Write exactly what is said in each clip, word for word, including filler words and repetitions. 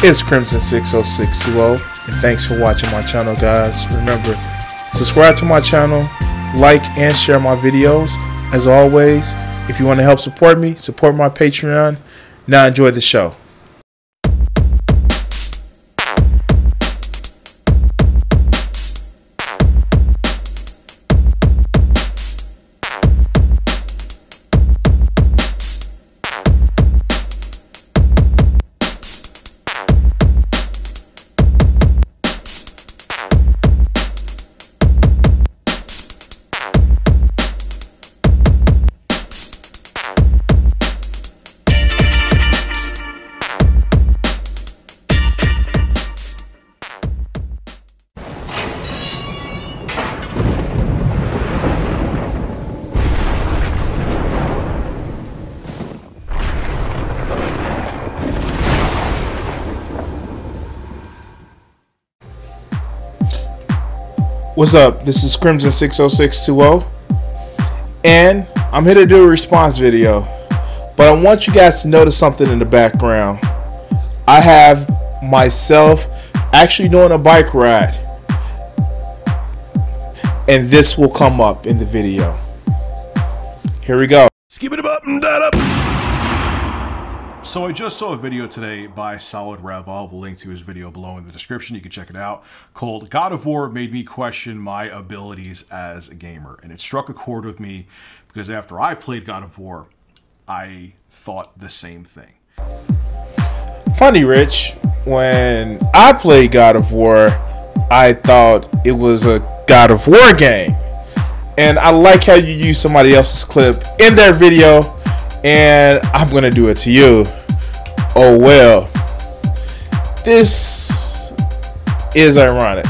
It's Crimson six oh six two oh, and thanks for watching my channel, guys. Remember, subscribe to my channel, like and share my videos. As always, if you want to help support me, support my Patreon. Now enjoy the show. What's up? This is Crimson six oh six two oh, and I'm here to do a response video, but I want you guys to notice something in the background. I have myself actually doing a bike ride, and this will come up in the video. Here we go. Skip it up and that up. So I just saw a video today by Solid Rev. I'll have a link to his video below in the description. You can check it out. Called God of War made me question my abilities as a gamer, and it struck a chord with me because after I played God of War, I thought the same thing. Funny, Rich, when I played God of War, I thought it was a God of War game, and I like how you use somebody else's clip in their video, and I'm gonna do it to you. Oh well, this is ironic.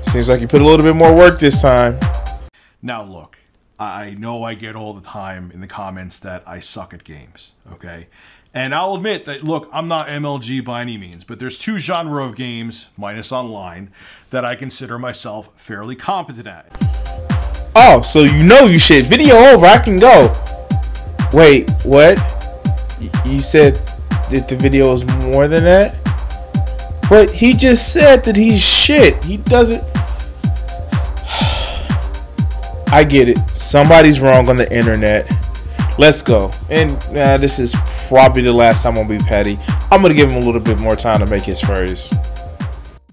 Seems like you put a little bit more work this time. Now look, I know I get all the time in the comments that I suck at games, okay? And I'll admit that, look, I'm not M L G by any means, but there's two genres of games, minus online, that I consider myself fairly competent at. Oh, so you know you shit. Video over, I can go. Wait, what? You said that the video is more than that? But he just said that he's shit. He doesn't. I get it. Somebody's wrong on the internet. Let's go. And uh, this is probably the last time I'll be petty. I'm going to give him a little bit more time to make his phrase.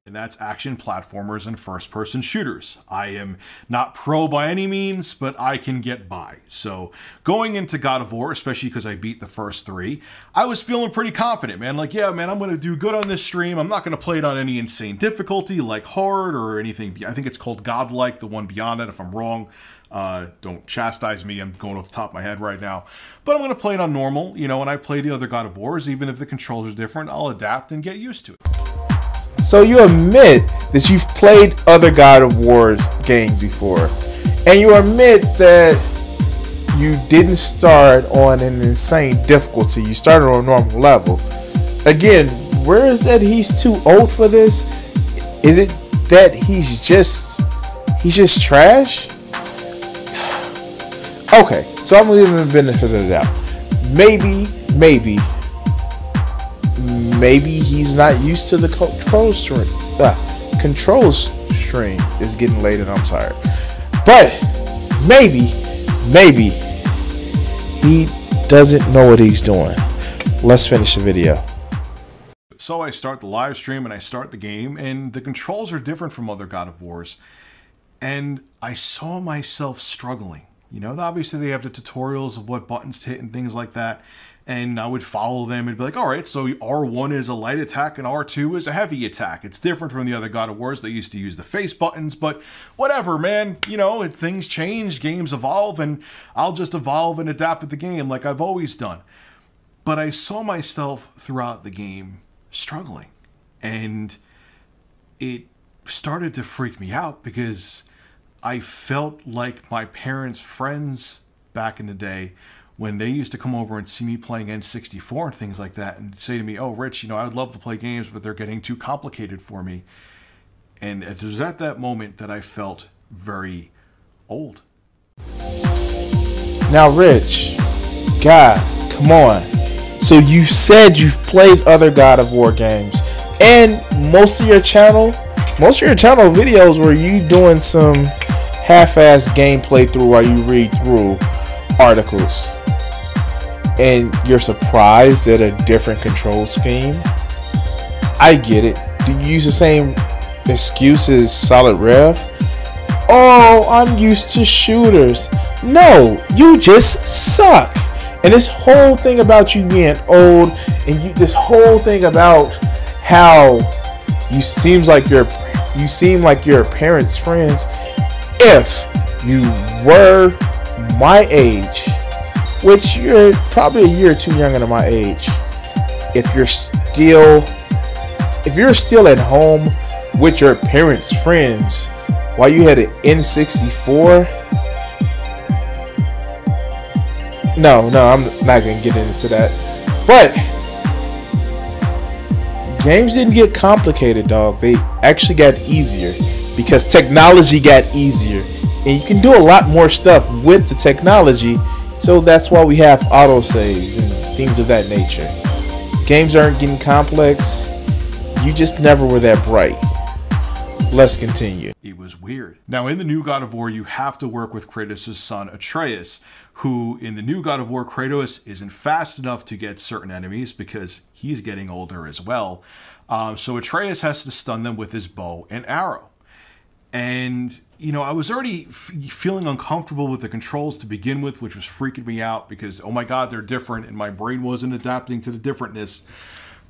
And that's action platformers and first-person shooters. I am not pro by any means, but I can get by. So going into God of War, especially because I beat the first three, I was feeling pretty confident, man. Like, yeah, man, I'm going to do good on this stream. I'm not going to play it on any insane difficulty like hard or anything. I think it's called Godlike, the one beyond that. If I'm wrong, uh, don't chastise me. I'm going off the top of my head right now. But I'm going to play it on normal, you know, and I play the other God of Wars. Even if the controls are different, I'll adapt and get used to it. So you admit that you've played other God of War games before, and you admit that you didn't start on an insane difficulty. You started on a normal level. Again, where is that he's too old for this? Is it that he's just he's just trash? Okay, so I'm gonna give him the benefit of the doubt. Maybe, maybe. Maybe he's not used to the control stream. Uh, control stream is getting late and I'm tired. But maybe, maybe he doesn't know what he's doing. Let's finish the video. So I start the live stream and I start the game, and the controls are different from other God of Wars. And I saw myself struggling. You know, obviously they have the tutorials of what buttons to hit and things like that. And I would follow them and be like, all right, so R one is a light attack and R two is a heavy attack. It's different from the other God of Wars. They used to use the face buttons, but whatever, man. You know, if things change, games evolve, and I'll just evolve and adapt with the game like I've always done. But I saw myself throughout the game struggling, and it started to freak me out because I felt like my parents' friends back in the day when they used to come over and see me playing N sixty-four and things like that and say to me, oh, Rich, you know, I would love to play games, but they're getting too complicated for me. And it was at that moment that I felt very old. Now, Rich, God, come on. So you said you've played other God of War games, and most of your channel, most of your channel videos were you doing some half-assed gameplay through while you read through articles, and you're surprised at a different control scheme. I get it. Do you use the same excuses, Solid Rev? Oh, I'm used to shooters. No, you just suck. And this whole thing about you being old, and you, this whole thing about how you seems like your you seem like your parents' friends. If you were my age, which you're probably a year or two younger than my age, if you're still if you're still at home with your parents' friends while you had an N sixty-four, no no I'm not gonna get into that. But games didn't get complicated, dog. They actually got easier because technology got easier, and you can do a lot more stuff with the technology. So that's why we have autosaves and things of that nature. Games aren't getting complex. You just never were that bright. Let's continue. It was weird. Now, in the new God of War, you have to work with Kratos' son, Atreus, who in the new God of War, Kratos isn't fast enough to get certain enemies because he's getting older as well. Uh, so Atreus has to stun them with his bow and arrow. And, you know, I was already f feeling uncomfortable with the controls to begin with, which was freaking me out because, oh my God, they're different, and my brain wasn't adapting to the differentness.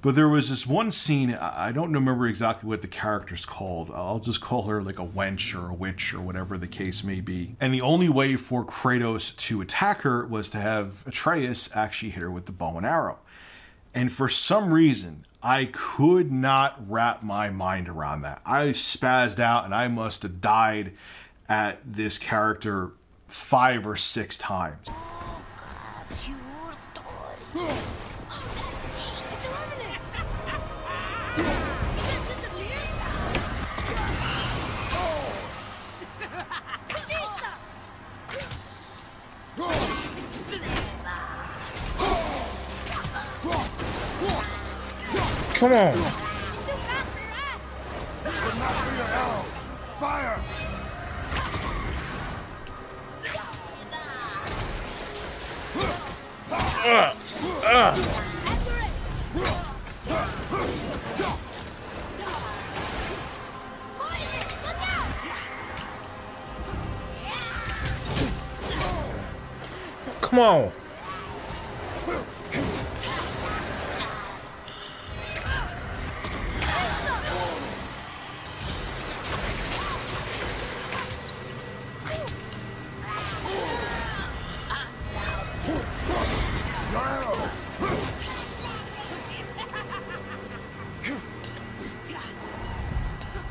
But there was this one scene, I don't remember exactly what the character's called. I'll just call her like a wench or a witch or whatever the case may be. And the only way for Kratos to attack her was to have Atreus actually hit her with the bow and arrow. And for some reason, I could not wrap my mind around that. I spazzed out, and I must have died at this character five or six times. Come on. Fire. Uh, uh. Come on. Come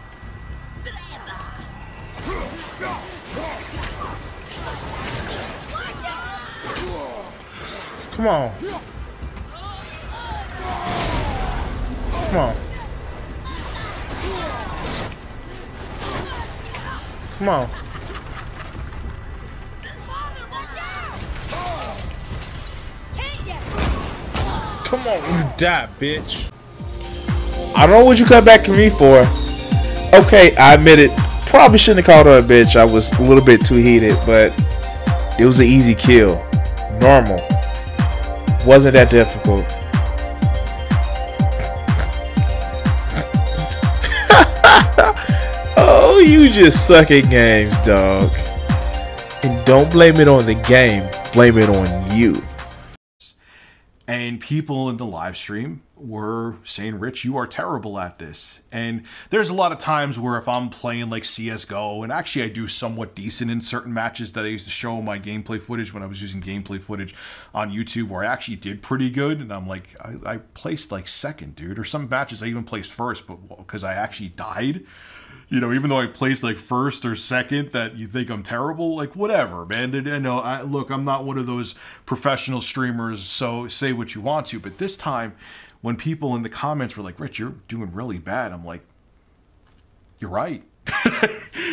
on. Come on. Come on. Come on, you die, bitch. I don't know what you come back to me for. Okay, I admit it. Probably shouldn't have called her a bitch. I was a little bit too heated, but it was an easy kill. Normal. Wasn't that difficult. Oh, you just suck at games, dog. And don't blame it on the game, blame it on you. And people in the live stream were saying, Rich, you are terrible at this. And there's a lot of times where if I'm playing like C S G O, and actually I do somewhat decent in certain matches that I used to show my gameplay footage when I was using gameplay footage on YouTube, where I actually did pretty good. And I'm like, I, I placed like second, dude, or some matches I even placed first, but because I actually died, you know, even though I placed like first or second, that you think I'm terrible, like whatever, man. I know, I, look, I'm not one of those professional streamers, so say what you want to, but this time, when people in the comments were like, Rich, you're doing really bad, I'm like, you're right.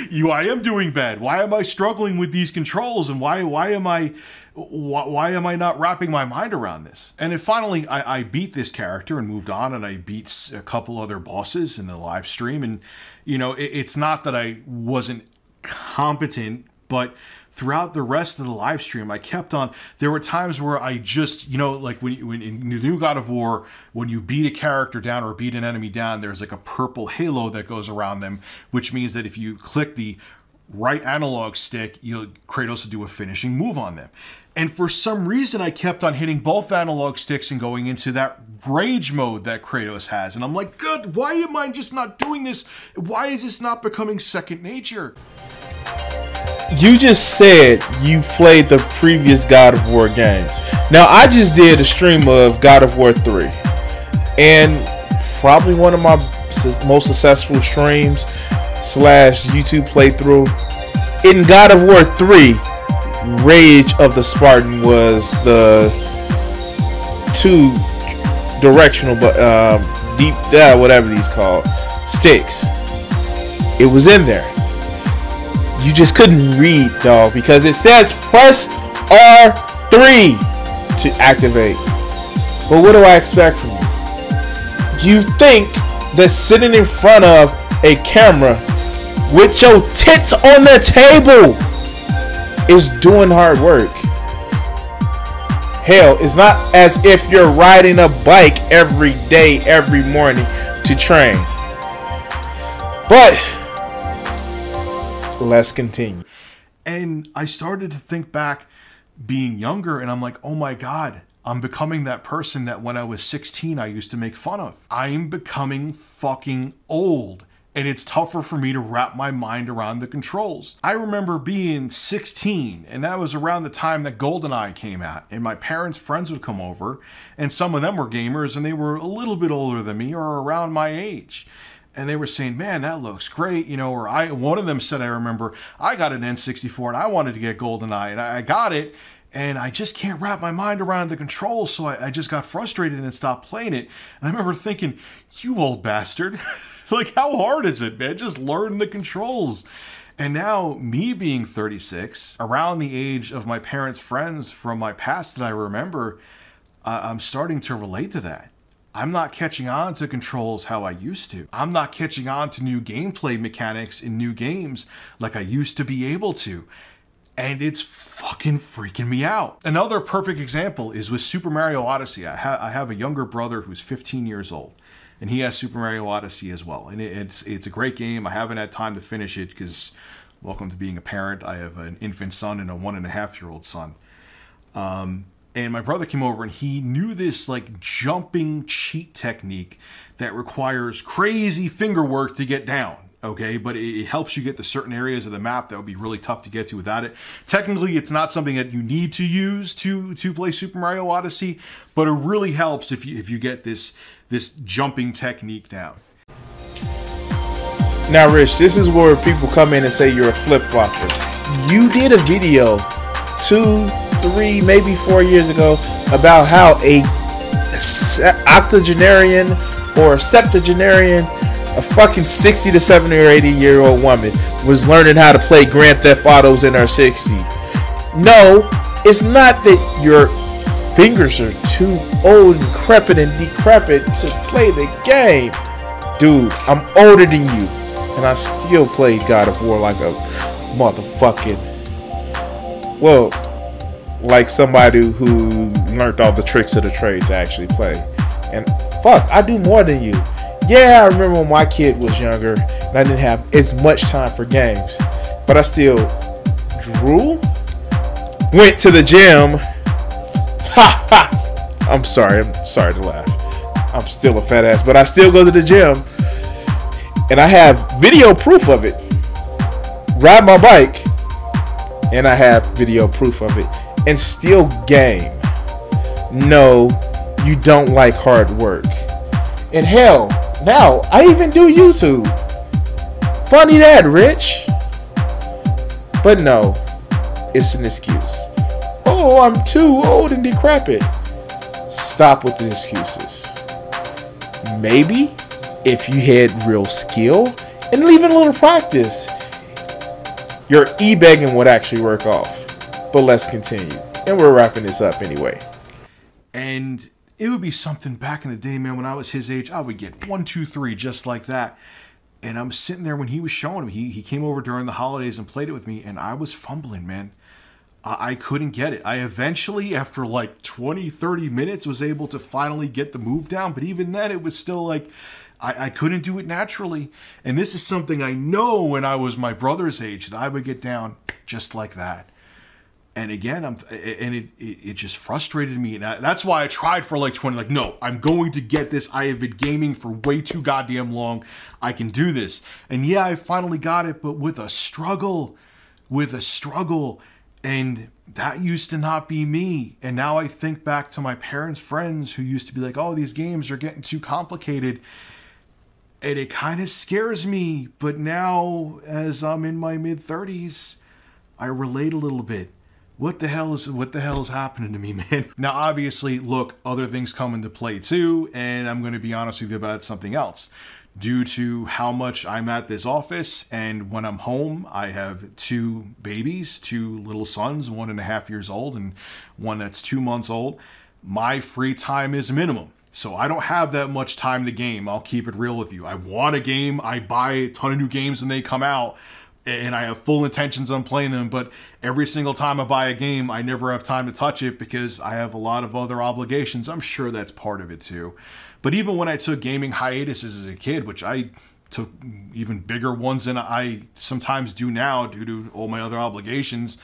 you, I am doing bad. Why am I struggling with these controls, and why why am I why, why am I not wrapping my mind around this? And then finally, I, I beat this character and moved on, and I beat a couple other bosses in the live stream. And you know, it, it's not that I wasn't competent, but throughout the rest of the live stream, I kept on. There were times where I just, you know, like when, when in the new God of War, when you beat a character down or beat an enemy down, there's like a purple halo that goes around them, which means that if you click the right analog stick, you'll, Kratos will do a finishing move on them. And for some reason, I kept on hitting both analog sticks and going into that rage mode that Kratos has. And I'm like, God, why am I just not doing this? Why is this not becoming second nature? You just said you played the previous God of War games. Now, I just did a stream of God of War three, and probably one of my most successful streams slash YouTube playthrough. In God of War three, Rage of the Spartan was the two directional, but um, deep, uh, whatever these called, sticks. It was in there. You just couldn't read, dog, because it says press R three to activate. But what do I expect from you? You think that sitting in front of a camera with your tits on the table is doing hard work. Hell, it's not as if you're riding a bike every day, every morning to train. But let's continue. And I started to think back being younger, and I'm like, oh my God, I'm becoming that person that when I was sixteen, I used to make fun of. I'm becoming fucking old, and it's tougher for me to wrap my mind around the controls. I remember being sixteen, and that was around the time that GoldenEye came out, and my parents' friends would come over, and some of them were gamers, and they were a little bit older than me or around my age. And they were saying, man, that looks great, you know, or I, one of them said, I remember, I got an N sixty-four and I wanted to get GoldenEye, and I got it, and I just can't wrap my mind around the controls, so I, I just got frustrated and stopped playing it. And I remember thinking, you old bastard, like, how hard is it, man? Just learn the controls. And now, me being thirty-six, around the age of my parents' friends from my past that I remember, uh, I'm starting to relate to that. I'm not catching on to controls how I used to. I'm not catching on to new gameplay mechanics in new games like I used to be able to. And it's fucking freaking me out. Another perfect example is with Super Mario Odyssey. I, ha I have a younger brother who's fifteen years old, and he has Super Mario Odyssey as well. And it, it's, it's a great game. I haven't had time to finish it because, welcome to being a parent, I have an infant son and a one and a half year old son. Um, And my brother came over and he knew this like jumping cheat technique that requires crazy finger work to get down, okay? But it helps you get to certain areas of the map that would be really tough to get to without it. Technically, it's not something that you need to use to, to play Super Mario Odyssey, but it really helps if you, if you get this, this jumping technique down. Now, Rich, this is where people come in and say you're a flip-flopper. You did a video two, three, maybe four years ago about how a octogenarian or a septuagenarian, a fucking sixty to seventy or eighty year old woman was learning how to play Grand Theft Autos in her sixties. No, it's not that your fingers are too old and decrepit and decrepit to play the game. Dude, I'm older than you, and I still played God of War like a motherfucking, well, like somebody who learned all the tricks of the trade to actually play. And fuck, I do more than you. Yeah, I remember when my kid was younger and I didn't have as much time for games, but I still drew, went to the gym. Ha ha! I'm sorry, I'm sorry to laugh. I'm still a fat ass, but I still go to the gym, and I have video proof of it. Ride my bike, and I have video proof of it. And still game. No, you don't like hard work. And hell, now I even do YouTube. Funny that, Rich. But no, it's an excuse. Oh, I'm too old and decrepit. Stop with the excuses. Maybe if you had real skill and even a little practice, your e-begging would actually work off. But let's continue. And we're wrapping this up anyway. And it would be something back in the day, man, when I was his age, I would get one, two, three, just like that. And I'm sitting there when he was showing me. He, he came over during the holidays and played it with me, and I was fumbling, man. I, I couldn't get it. I eventually, after like twenty, thirty minutes, was able to finally get the move down. But even then, it was still like, I, I couldn't do it naturally. And this is something I know when I was my brother's age, that I would get down just like that. And again, I'm, and it, it just frustrated me. And I, that's why I tried for like twenty, like, no, I'm going to get this. I have been gaming for way too goddamn long. I can do this. And yeah, I finally got it, but with a struggle, with a struggle. And that used to not be me. And now I think back to my parents' friends who used to be like, oh, these games are getting too complicated. And it kind of scares me. But now, as I'm in my mid thirties, I relate a little bit. What the hell is what the hell is happening to me, man? Now, obviously, look, other things come into play too, and I'm going to be honest with you about something else. Due to how much I'm at this office, and when I'm home, I have two babies, two little sons, one and a half years old, and one that's two months old. My free time is minimum. So I don't have that much time to game. I'll keep it real with you. I want a game. I buy a ton of new games when they come out. And I have full intentions on playing them, but every single time I buy a game, I never have time to touch it because I have a lot of other obligations. I'm sure that's part of it too. But even when I took gaming hiatuses as a kid, which I took even bigger ones than I sometimes do now due to all my other obligations,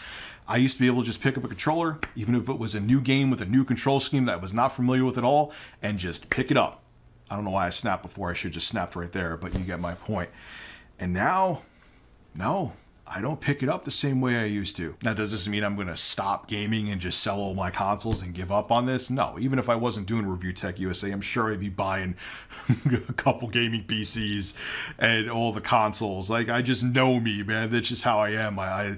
I used to be able to just pick up a controller, even if it was a new game with a new control scheme that I was not familiar with at all, and just pick it up. I don't know why I snapped before. I should have just snapped right there, but you get my point. And now, no, I don't pick it up the same way I used to. Now, does this mean I'm going to stop gaming and just sell all my consoles and give up on this? No, even if I wasn't doing ReviewTechUSA, I'm sure I'd be buying a couple gaming P Cs and all the consoles. Like, I just know me, man. That's just how I am. I, I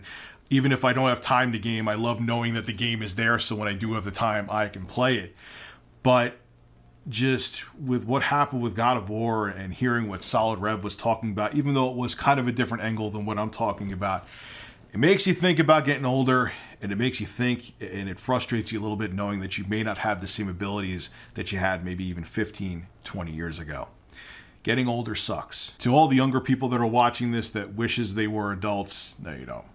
even if I don't have time to game, I love knowing that the game is there, so when I do have the time, I can play it. But just with what happened with God of War and hearing what Solid Rev was talking about, even though it was kind of a different angle than what I'm talking about, it makes you think about getting older, and it makes you think, and it frustrates you a little bit knowing that you may not have the same abilities that you had maybe even fifteen, twenty years ago. Getting older sucks. To all the younger people that are watching this that wishes they were adults, no, you don't.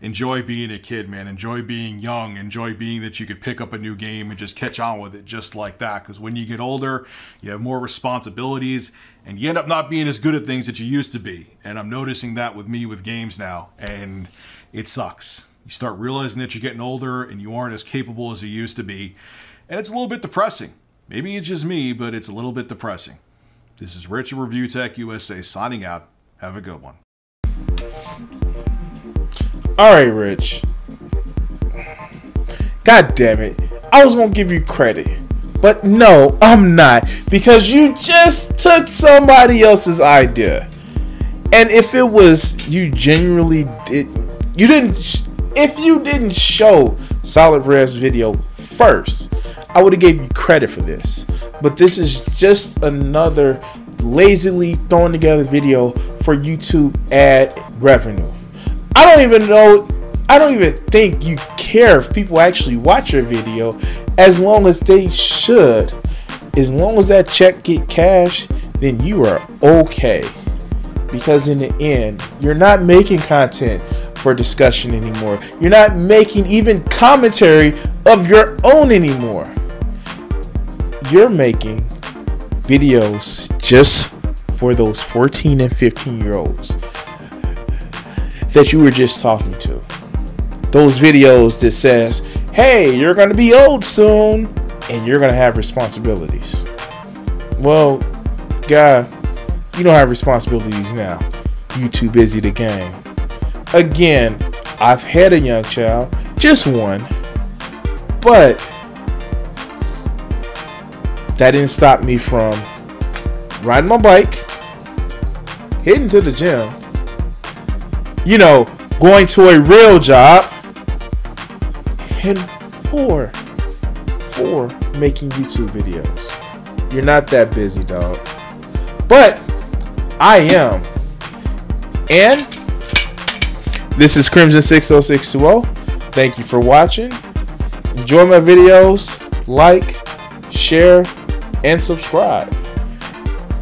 Enjoy being a kid, man. Enjoy being young. Enjoy being that you could pick up a new game and just catch on with it just like that. Because when you get older, you have more responsibilities and you end up not being as good at things that you used to be. And I'm noticing that with me with games now, and it sucks. You start realizing that you're getting older and you aren't as capable as you used to be. And it's a little bit depressing. Maybe it's just me, but it's a little bit depressing. This is Rich at ReviewTechUSA signing out. Have a good one. All right, Rich. God damn it. I was going to give you credit. But no, I'm not. Because you just took somebody else's idea. And if it was you genuinely did, you didn't, if you didn't show Solid Rev's video first, I would have gave you credit for this. But this is just another lazily thrown together video for YouTube ad revenue. I don't even know, I don't even think you care if people actually watch your video, as long as they should. As long as that check get cashed, then you are okay. Because in the end, you're not making content for discussion anymore. You're not making even commentary of your own anymore. You're making videos just for those fourteen and fifteen year olds that you were just talking to. Those videos that says, hey, you're gonna be old soon and you're gonna have responsibilities. Well, God, you don't have responsibilities now. You too busy to game. Again, I've had a young child, just one, but that didn't stop me from riding my bike, heading to the gym, you know, going to a real job, and four, four making YouTube videos. You're not that busy, dog. But I am And this is Crimson six oh six two oh. Thank you for watching. Enjoy my videos. Like, share, and subscribe.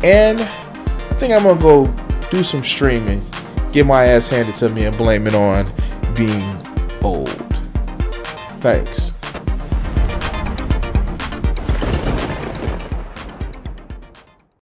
And I think I'm going to go do some streaming. Get my ass handed to me and blame it on being old. Thanks.